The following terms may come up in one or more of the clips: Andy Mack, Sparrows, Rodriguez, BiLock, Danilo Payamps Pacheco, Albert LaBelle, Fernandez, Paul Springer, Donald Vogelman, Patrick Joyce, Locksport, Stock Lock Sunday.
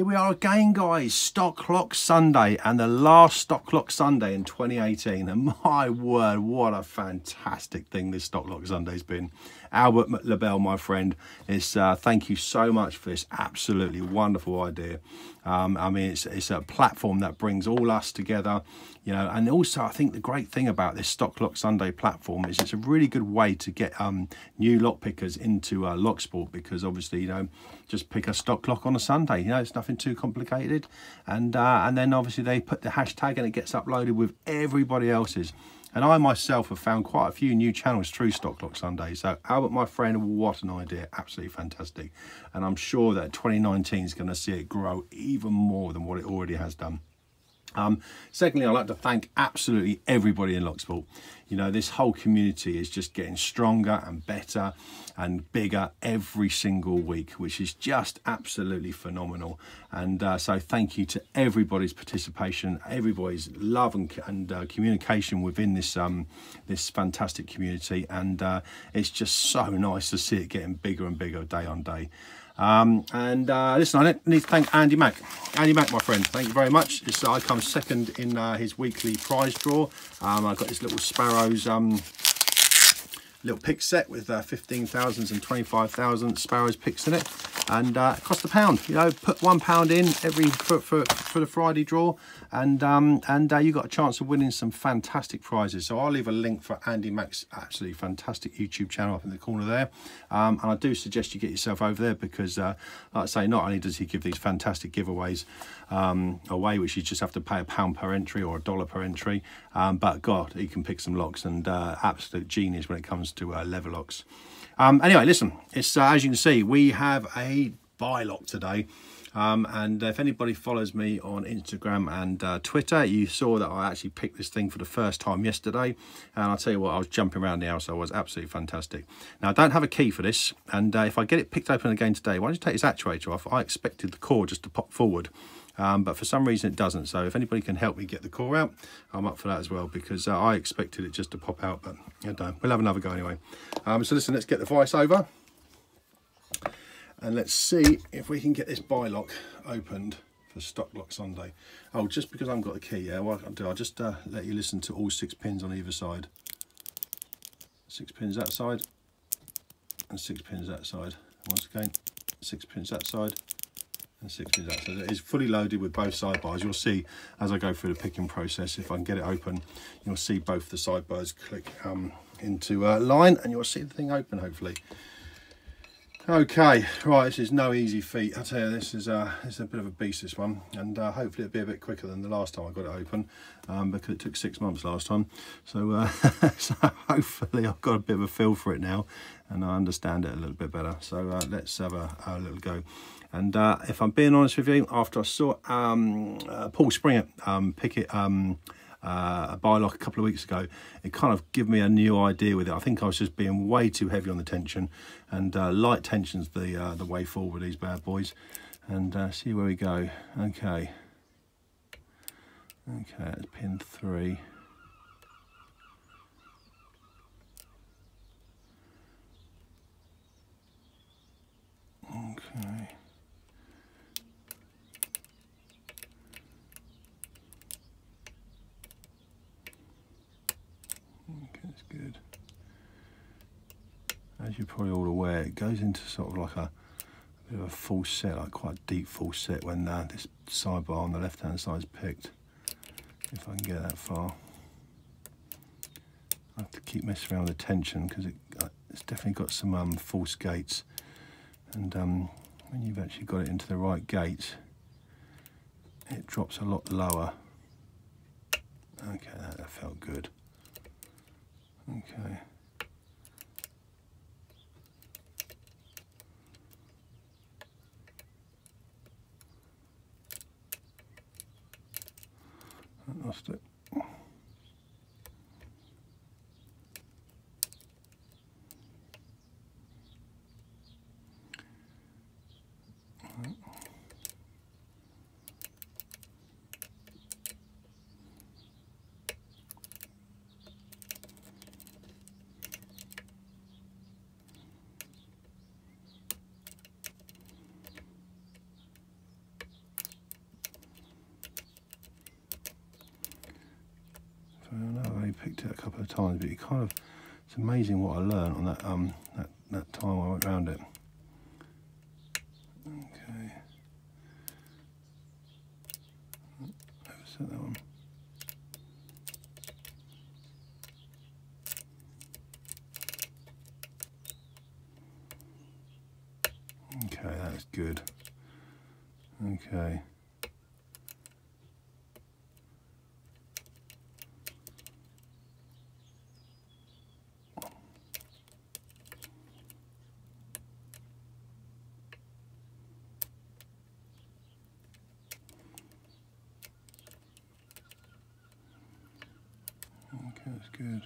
Here we are again, guys. Stock Lock Sunday, and the last Stock Lock Sunday in 2018. And my word, what a fantastic thing this Stock Lock Sunday's been. Albert LaBelle, my friend, is thank you so much for this absolutely wonderful idea. I mean, it's a platform that brings all us together, you know. And also, I think the great thing about this Stock Lock Sunday platform is it's a really good way to get new lock pickers into Locksport, because obviously, you know, just pick a stock lock on a Sunday. You know, it's nothing too complicated, and then obviously they put the hashtag and it gets uploaded with everybody else's. And I myself have found quite a few new channels through Stock Lock Sunday. So Albert, my friend, what an idea, absolutely fantastic. And I'm sure that 2019 is going to see it grow even more than what it already has done. Secondly, I'd like to thank absolutely everybody in Locksport. You know, this whole community is just getting stronger and better and bigger every single week, which is just absolutely phenomenal. And so thank you to everybody's participation, everybody's love and communication within this this fantastic community. And it's just so nice to see it getting bigger and bigger day on day. Listen, I need to thank Andy Mack. Andy Mack, my friend, thank you very much. I come second in his weekly prize draw. I've got this little Sparrows little pick set with 15,000s and 25,000 Sparrows picks in it. And it cost £1, you know, put £1 in every for the Friday draw, and you got a chance of winning some fantastic prizes. So I'll leave a link for Andy Mack's absolutely fantastic YouTube channel up in the corner there, and I do suggest you get yourself over there, because like I say, not only does he give these fantastic giveaways away, which you just have to pay £1 per entry or $1 per entry, but God, he can pick some locks, and absolute genius when it comes to lever locks. Anyway, listen, it's as you can see, we have a BiLock today. And if anybody follows me on Instagram and Twitter, you saw that I actually picked this thing for the first time yesterday. And I'll tell you what, I was jumping around the house. I was absolutely fantastic. Now, I don't have a key for this. And if I get it picked open again today, why don't you take this actuator off? I expected the core just to pop forward. But for some reason it doesn't. So if anybody can help me get the core out, I'm up for that as well, because I expected it just to pop out. But you know, we'll have another go anyway. So listen, let's get the vice over. And let's see if we can get this BiLock opened for Stock Lock Sunday. Oh, just because I haven't got the key, yeah, what I'll do, I'll just let you listen to all 6 pins on either side. 6 pins that side, and 6 pins that side. Once again, 6 pins that side, and 6 pins that side. It is fully loaded with both sidebars. You'll see as I go through the picking process, if I can get it open, you'll see both the sidebars click into line, and you'll see the thing open, hopefully. Okay, right, this is no easy feat. I tell you, this is a bit of a beast, this one, and hopefully it'll be a bit quicker than the last time I got it open, because it took 6 months last time. So, so hopefully I've got a bit of a feel for it now, and I understand it a little bit better. So let's have a little go. And if I'm being honest with you, after I saw Paul Springer pick it, a BiLock a couple of weeks ago, it kind of gave me a new idea with it. I think I was just being way too heavy on the tension, and light tension's the way forward, these bad boys. And see where we go. Okay, okay, that's pin 3. Okay. Good. As you're probably all aware, it goes into sort of like a bit of a full set, like quite a deep full set, when this sidebar on the left hand side is picked. If I can get that far, I have to keep messing around with the tension, because it's definitely got some false gates, and when you've actually got it into the right gates, it drops a lot lower. Okay, that felt good. Okay. I lost it. So no, I picked it a couple of times, but it kind of, it's amazing what I learned on that that time I went round it. Okay. Overset that one. Okay, that's good. Okay. Okay, that's good.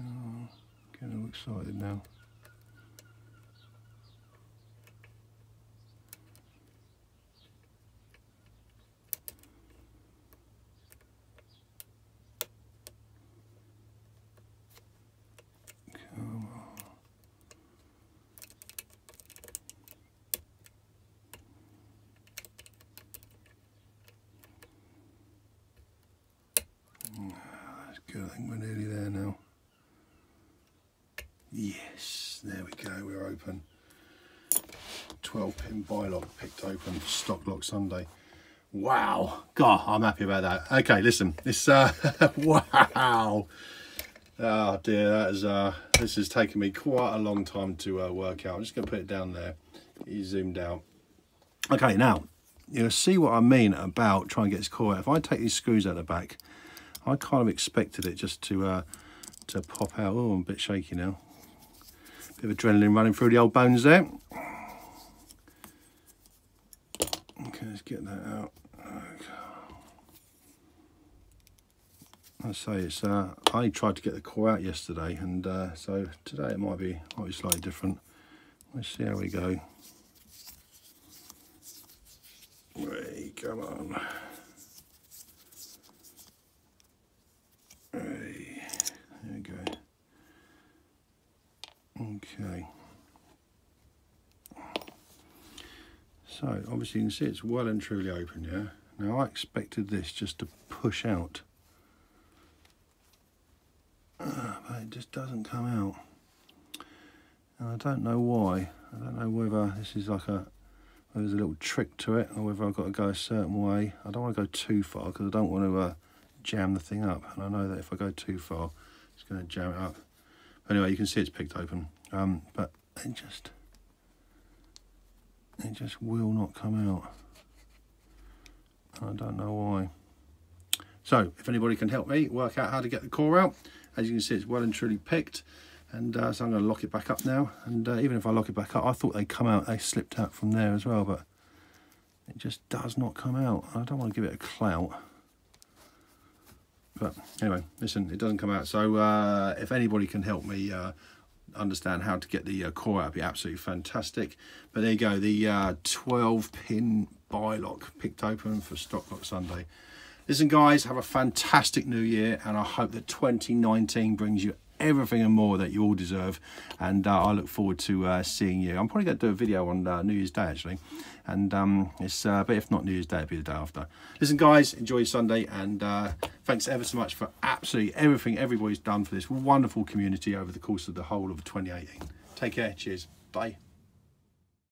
Oh, getting all excited now. I think we're nearly there now. Yes, there we go, we're open. 12 pin BiLock picked open for Stock Lock Sunday. Wow, God, I'm happy about that. Okay, listen, this, wow. Oh dear, that is, this has taken me quite a long time to work out. I'm just gonna put it down there. It's zoomed out. Okay, now, you'll see what I mean about trying to get this coil out. If I take these screws out the back, I kind of expected it just to pop out. Oh, I'm a bit shaky now. Bit of adrenaline running through the old bones there. Okay, let's get that out. Okay. I say it's. I tried to get the core out yesterday, and so today it might be slightly different. Let's see how we go. Hey, come on. There we go. Okay. So obviously you can see it's well and truly open, yeah? Now I expected this just to push out. But it just doesn't come out. And I don't know why. I don't know whether this is like a, there's a little trick to it, or whether I've got to go a certain way. I don't want to go too far because I don't want to jam the thing up, and I know that if I go too far it's going to jam it up. Anyway, you can see it's picked open, but it just will not come out, and I don't know why. So if anybody can help me work out how to get the core out, as you can see it's well and truly picked, and so I'm going to lock it back up now, and even if I lock it back up, I thought they'd come out, they slipped out from there as well, but it just does not come out. I don't want to give it a clout. But anyway, listen, it doesn't come out. So if anybody can help me understand how to get the core out, it'd be absolutely fantastic. But there you go, the 12-pin BiLock picked open for Stock Lock Sunday. Listen, guys, have a fantastic new year, and I hope that 2019 brings you everything and more that you all deserve, and I look forward to seeing you. I'm probably going to do a video on New Year's Day actually, and it's but if not New Year's Day, it'll be the day after. Listen guys, enjoy your Sunday, and thanks ever so much for absolutely everything everybody's done for this wonderful community over the course of the whole of 2018. Take care, cheers, bye.